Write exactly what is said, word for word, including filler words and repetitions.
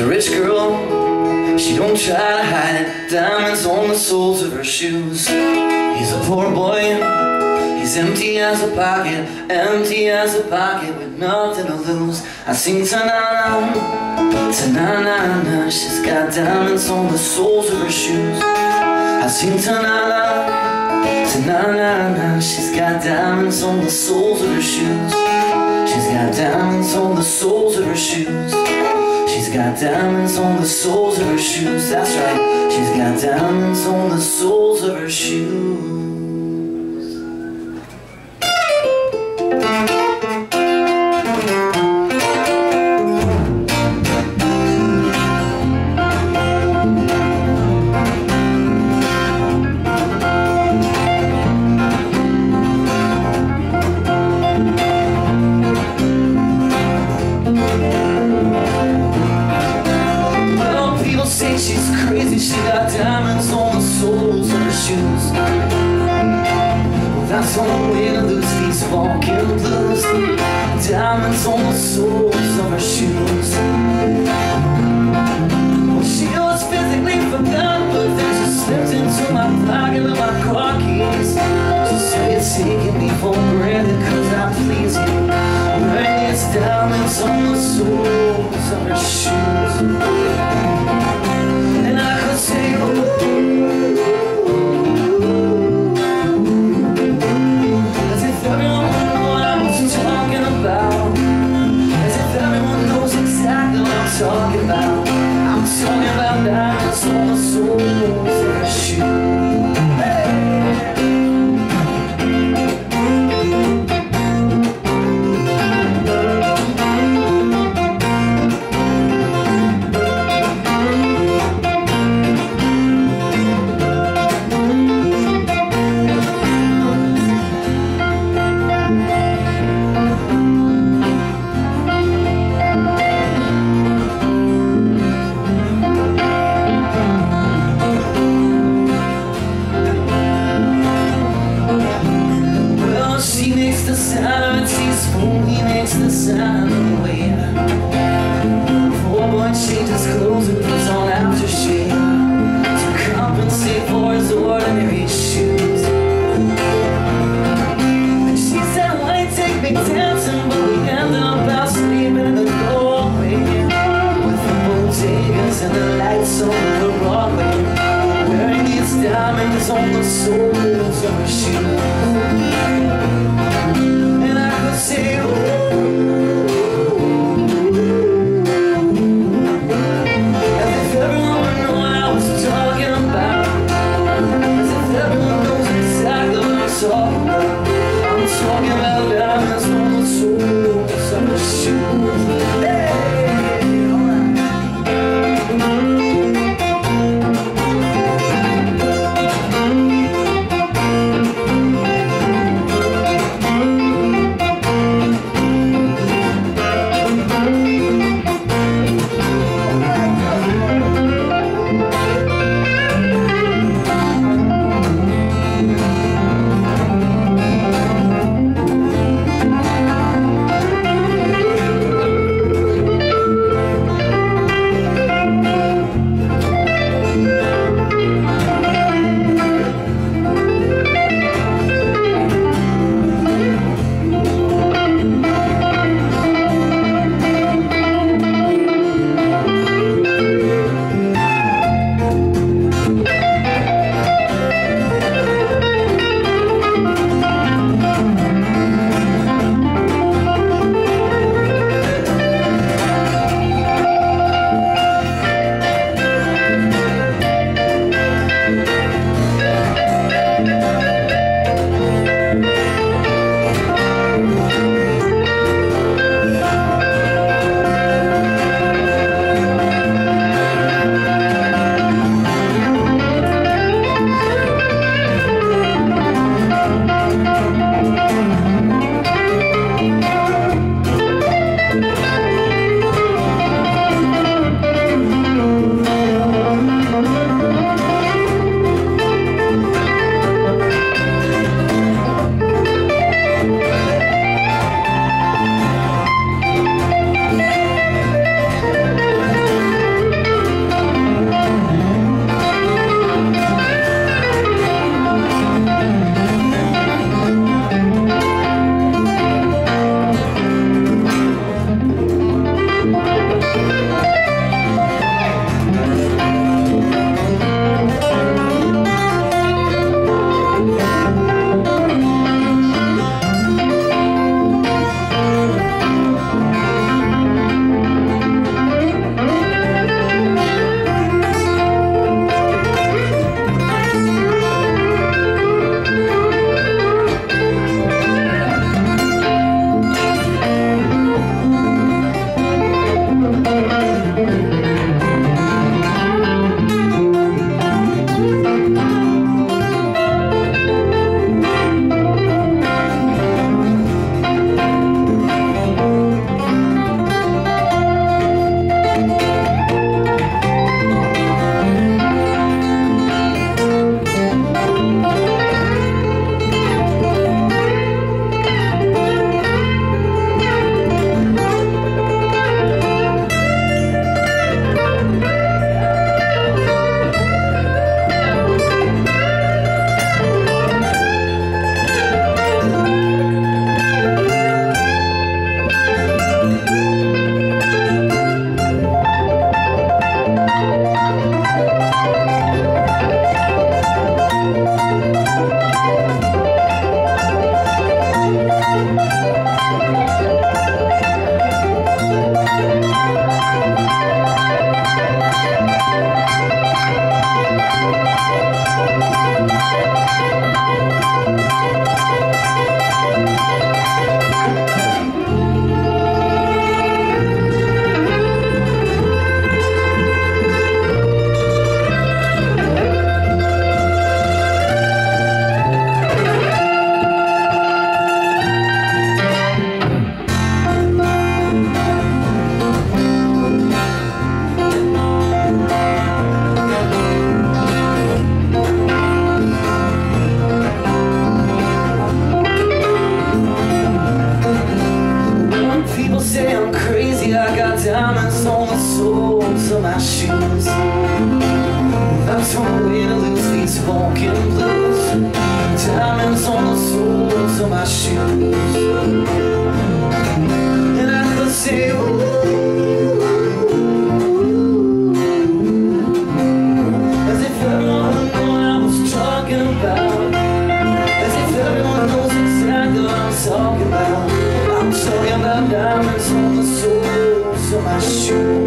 a rich girl, she don't try to hide it. Diamonds on the soles of her shoes. He's a poor boy, he's empty as a pocket, empty as a pocket with nothing to lose. I sing ta-na-na, ta-na-na-na. She's got diamonds on the soles of her shoes. I sing ta-na-na, ta-na-na-na. She's got diamonds on the soles of her shoes. She's got diamonds on the soles of her shoes. She's got diamonds on the soles of her shoes. That's right. She's got diamonds on the soles of her shoes. She's crazy, she got diamonds on the soles of her shoes. Well, that's the only way to lose these walking blues. Diamonds on the soles of her shoes. Well, she was physically forgotten, but then she slipped into my pocket with my car keys. She said, "You're taking me for granted, 'cause I please you." Right, it's diamonds on the soles of her shoes. Talking about, I'm talking about diamonds on the soles of her shoes. Hey. People say I'm crazy, I got diamonds on the soles of my shoes. That's one way to lose these walking blues. Diamonds on the soles of my shoes. And I could say, ooh, as if everyone knew what I was talking about, as if everyone knows exactly what I'm talking about. I'm talking about diamonds on the soles of my shoes.